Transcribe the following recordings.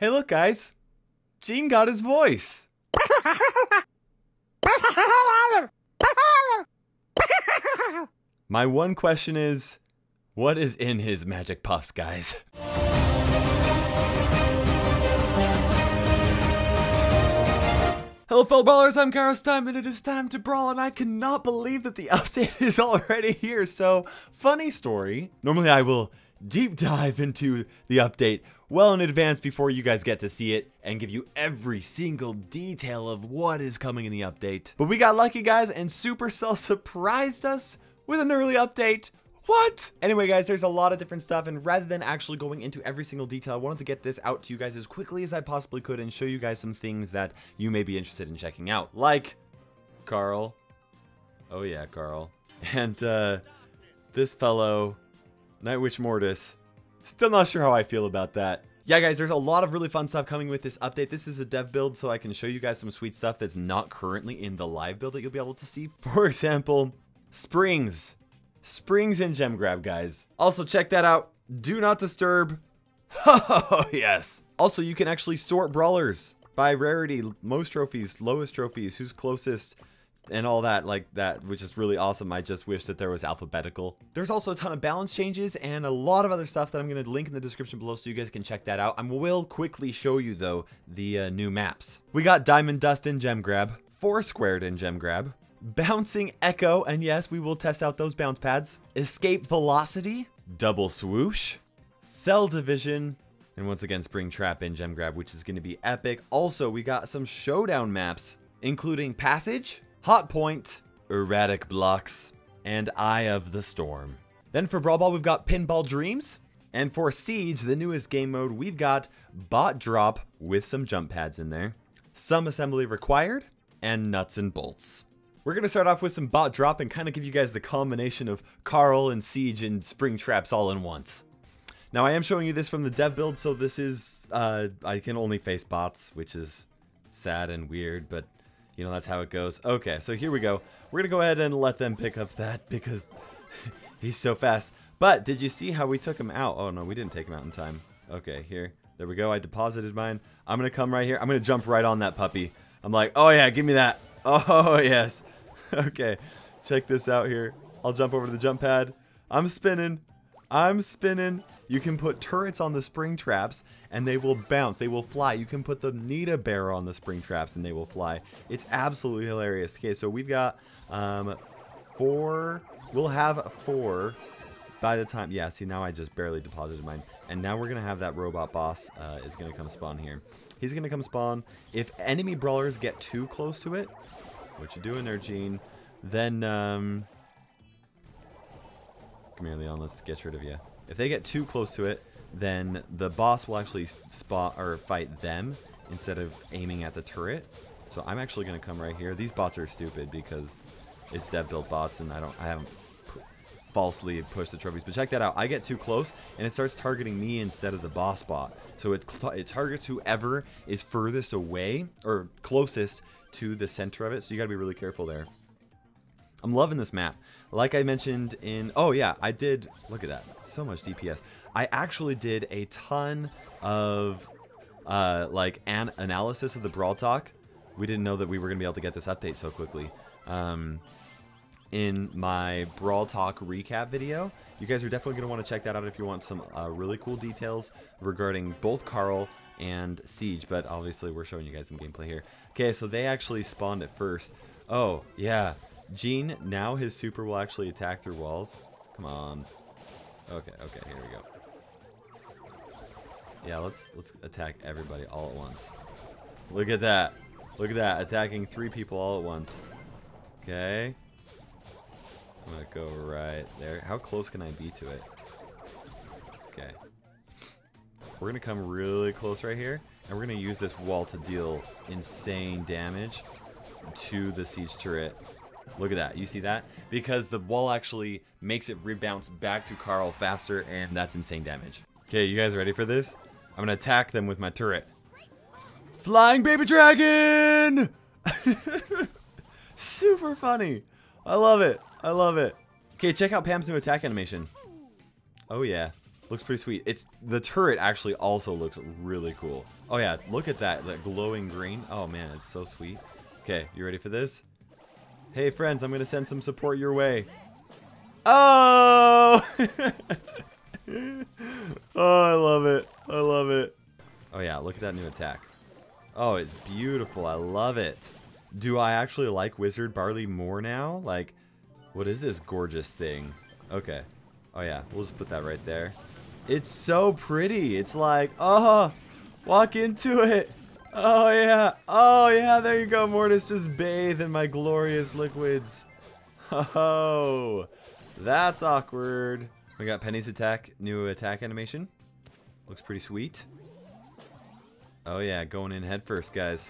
Hey, look, guys. Gene got his voice. My one question is, what is in his magic puffs, guys? Hello, fellow brawlers, I'm KairosTime, and it is time to brawl, and I cannot believe that the update is already here. So, funny story. Normally, I will deep dive into the update well in advance before you guys get to see it and give you every single detail of what is coming in the update. But we got lucky, guys, and Supercell surprised us with an early update. What? Anyway, guys, there's a lot of different stuff, and rather than actually going into every single detail, I wanted to get this out to you guys as quickly as I possibly could and show you guys some things that you may be interested in checking out, like Carl. Oh yeah, Carl. And this fellow, Night Witch Mortis. Still not sure how I feel about that. Yeah, guys, there's a lot of really fun stuff coming with this update. This is a dev build, so I can show you guys some sweet stuff that's not currently in the live build that you'll be able to see. For example, Springs. Springs and Gem Grab, guys. Also, check that out. Do not disturb. Oh, yes. Also, you can actually sort brawlers by rarity, most trophies, lowest trophies, who's closest, and all that like that, which is really awesome. I just wish that there was alphabetical. There's also a ton of balance changes and a lot of other stuff that I'm going to link in the description below so you guys can check that out. I will quickly show you, though, the new maps. We got Diamond Dust and Gem Grab, Four Squared and Gem Grab, Bouncing Echo, and yes, we will test out those bounce pads. Escape Velocity, Double Swoosh, Cell Division, and once again, Spring Trap and Gem Grab, which is going to be epic. Also, we got some Showdown maps, including Passage, Hot Point, Erratic Blocks, and Eye of the Storm. Then for Brawl Ball, we've got Pinball Dreams. And for Siege, the newest game mode, we've got Bot Drop with some jump pads in there, some Assembly Required, and Nuts and Bolts. We're going to start off with some Bot Drop and kind of give you guys the combination of Carl and Siege and Spring Traps all in once. Now, I am showing you this from the dev build, so this is, I can only face bots, which is sad and weird, but, you know, that's how it goes. Okay, so here we go. We're going to go ahead and let them pick up that because he's so fast. But did you see how we took him out? Oh, no, we didn't take him out in time. Okay, here. There we go. I deposited mine. I'm going to come right here. I'm going to jump right on that puppy. I'm like, oh, yeah, give me that. Oh, yes. Okay, check this out here. I'll jump over to the jump pad. I'm spinning. I'm spinning. You can put turrets on the spring traps and they will bounce. They will fly. You can put the Nita bearer on the spring traps and they will fly. It's absolutely hilarious. Okay, so we've got four. We'll have four by the time. Yeah, see, now I just barely deposited mine. And now we're going to have that robot boss is going to come spawn here. He's going to come spawn. If enemy brawlers get too close to it, what you doing there, Gene? Then, come here, Leon. Let's get rid of you. If they get too close to it, then the boss will actually spot or fight them instead of aiming at the turret. So I'm actually going to come right here. These bots are stupid because it's dev built bots, and I haven't falsely pushed the trophies. But check that out. I get too close, and it starts targeting me instead of the boss bot. So it targets whoever is furthest away or closest to the center of it, so you gotta be really careful there. I'm loving this map. Like I mentioned in, oh yeah, I did, look at that, so much DPS. I actually did a ton of like an analysis of the Brawl Talk. We didn't know that we were gonna be able to get this update so quickly. In my Brawl Talk recap video, you guys are definitely gonna wanna check that out if you want some really cool details regarding both Carl and Siege, but obviously we're showing you guys some gameplay here. Okay, so they actually spawned at first. Oh, yeah. Gene, now his super will actually attack through walls. Come on. Okay, okay, here we go. Yeah, let's attack everybody all at once. Look at that. Look at that, attacking three people all at once. Okay. I'm gonna go right there. How close can I be to it? Okay. We're gonna come really close right here, and we're gonna use this wall to deal insane damage to the siege turret. Look at that, you see that? Because the wall actually makes it rebound back to Carl faster, and that's insane damage. Okay, you guys ready for this? I'm gonna attack them with my turret. Flying baby dragon! Super funny. I love it, I love it. Okay, check out Pam's new attack animation. Oh yeah. Looks pretty sweet. It's the turret actually also looks really cool. Oh yeah, look at that, that glowing green. Oh man, it's so sweet. Okay, you ready for this? Hey friends, I'm gonna send some support your way. Oh! Oh, I love it. I love it. Oh yeah, look at that new attack. Oh, it's beautiful. I love it. Do I actually like Wizard Barley more now? Like, what is this gorgeous thing? Okay. Oh yeah, we'll just put that right there. It's so pretty. It's like, oh, walk into it. Oh yeah. Oh yeah, there you go, Mortis. Just bathe in my glorious liquids. Oh, that's awkward. We got Penny's attack, new attack animation. Looks pretty sweet. Oh yeah, going in head first, guys.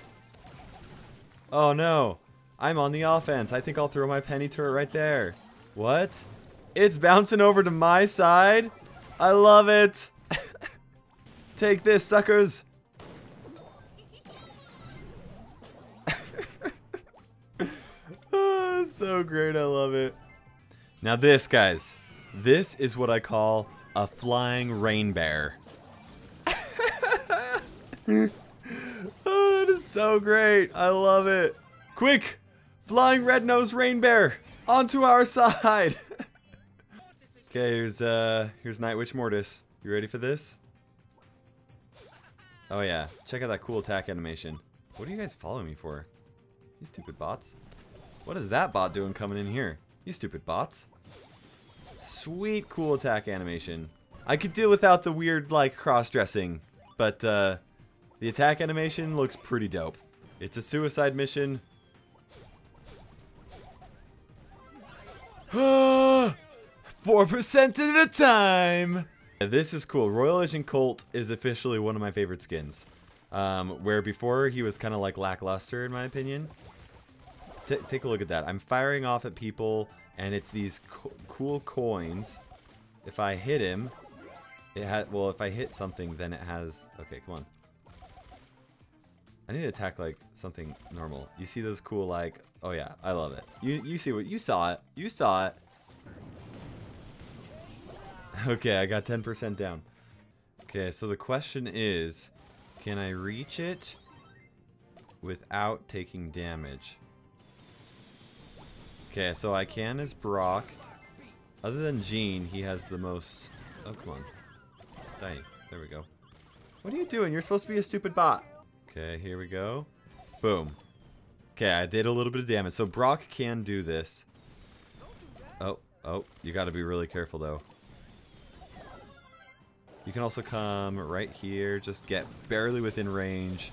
Oh no, I'm on the offense. I think I'll throw my Penny turret right there. What? It's bouncing over to my side. I love it. Take this, suckers. Oh, so great. I love it. Now this, guys, this is what I call a flying rain bear. Oh, that is so great. I love it. Quick, flying red-nosed rain bear onto our side. Okay, here's Night Witch Mortis. You ready for this? Oh yeah, check out that cool attack animation. What are you guys following me for? You stupid bots. What is that bot doing coming in here? You stupid bots. Sweet, cool attack animation. I could do without the weird, like, cross-dressing, but the attack animation looks pretty dope. It's a suicide mission. Ah! 4% of the time! This is cool. Royal Agent Colt is officially one of my favorite skins. Where before he was kind of like lackluster in my opinion. Take a look at that. I'm firing off at people and it's these cool coins. If I hit him, it well, if I hit something then it has... Okay, come on. I need to attack like something normal. You see those cool like... Oh yeah, I love it. You see what... You saw it. You saw it. Okay, I got 10% down. Okay, so the question is, can I reach it without taking damage? Okay, so I can as Brock. Other than Gene, he has the most... Oh, come on. Dang, there we go. What are you doing? You're supposed to be a stupid bot. Okay, here we go. Boom. Okay, I did a little bit of damage. So Brock can do this. Oh, you gotta be really careful though. You can also come right here, just get barely within range,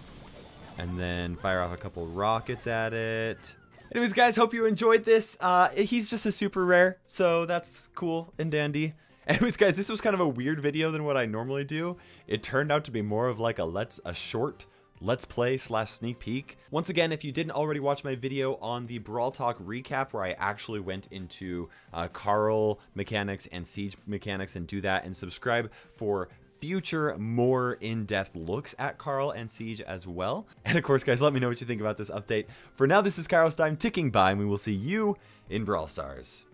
and then fire off a couple rockets at it. Anyways, guys, hope you enjoyed this. He's just a super rare, so that's cool and dandy. Anyways, guys, this was kind of a weird video than what I normally do. It turned out to be more of like a short Let's Play / sneak peek. Once again, if you didn't already watch my video on the Brawl Talk recap where I actually went into Carl mechanics and Siege mechanics and do that, and subscribe for future more in-depth looks at Carl and Siege as well. And of course, guys, let me know what you think about this update. For now, this is KairosTime ticking by, and we will see you in Brawl Stars.